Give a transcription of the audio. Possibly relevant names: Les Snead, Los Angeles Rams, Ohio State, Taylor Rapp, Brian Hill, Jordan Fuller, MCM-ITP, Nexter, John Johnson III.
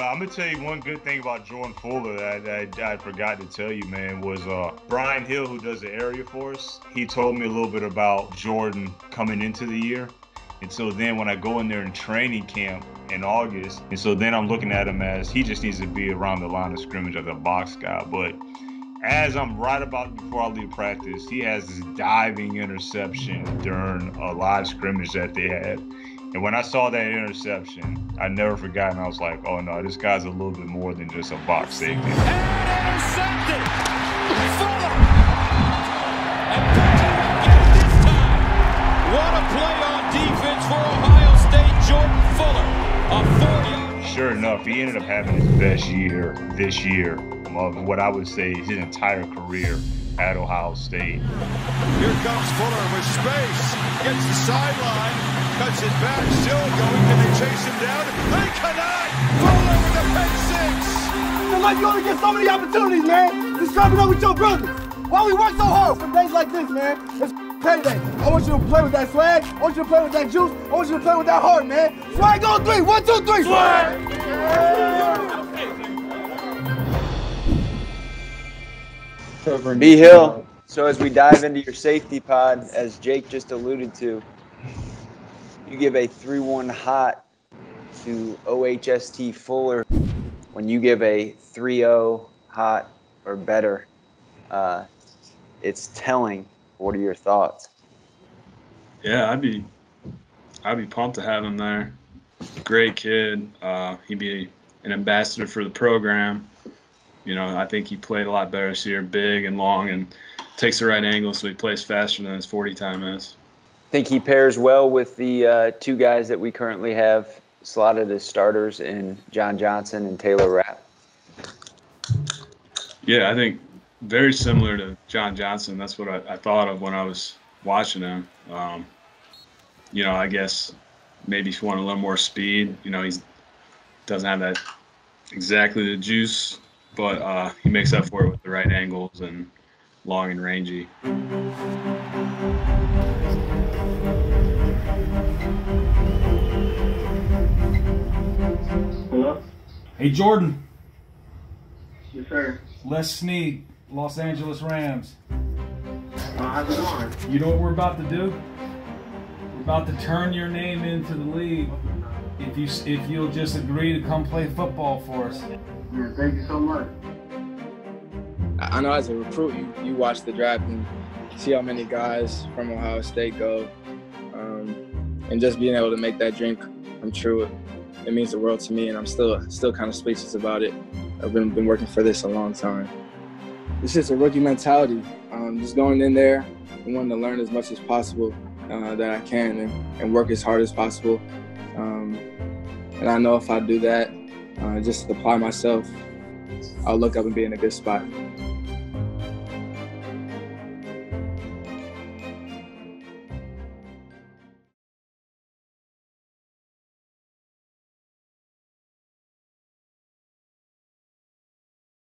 I'm going to tell you one good thing about Jordan Fuller that I forgot to tell you, man, was Brian Hill, who does the area for us. He told me a little bit about Jordan coming into the year. And so then when I go in there in training camp in August, and so then I'm looking at him as he just needs to be around the line of scrimmage as a box guy. But as I'm right about before I leave practice, he has this diving interception during a live scrimmage that they had. And when I saw that interception, I never forgot, and I was like, oh, no, this guy's a little bit more than just a box safety. And intercepted! Fuller! And Patrick again this time! What a play on defense for Ohio State, Jordan Fuller. A 40. Sure enough, he ended up having his best year this year of what I would say his entire career at Ohio State. Here comes Fuller with space, gets the sideline, cuts it back, still going, can they chase him down? They cannot! Fuller with a pick six! And like, you only get so many opportunities, man! Just coming up with your brother! Why we work so hard for days like this, man? It's payday. I want you to play with that swag, I want you to play with that juice, I want you to play with that heart, man! Swag on three, 1, 2, 3! Swag! Yeah. B. Hill, so as we dive into your safety pod, as Jake just alluded to, you give a 3-1 hot to OHST Fuller when you give a 3-0 hot or better. It's telling. What are your thoughts? Yeah, I'd be pumped to have him there. Great kid. He'd be an ambassador for the program. You know, I think he played a lot better this year, big and long, and takes the right angle, so he plays faster than his 40 time is. I think he pairs well with the two guys that we currently have slotted as starters in John Johnson and Taylor Rapp. Yeah, I think very similar to John Johnson. That's what I thought of when I was watching him. You know, I guess maybe if you want a little more speed, you know, he doesn't have that exactly the juice. But he makes up for it with the right angles and long and rangy. Hello? Hey, Jordan. Yes, sir. Les Snead, Los Angeles Rams. How's it going? You know what we're about to do? We're about to turn your name into the league. If you'll just agree to come play football for us. Yeah, thank you so much. I know as a recruit, you watch the draft and see how many guys from Ohio State go. And just being able to make that dream come true, it means the world to me, and I'm still kind of speechless about it. I've been working for this a long time. It's just a rookie mentality. Just going in there and wanting to learn as much as possible that I can and work as hard as possible. And I know if I do that, just apply myself, I'll look up and be in a good spot.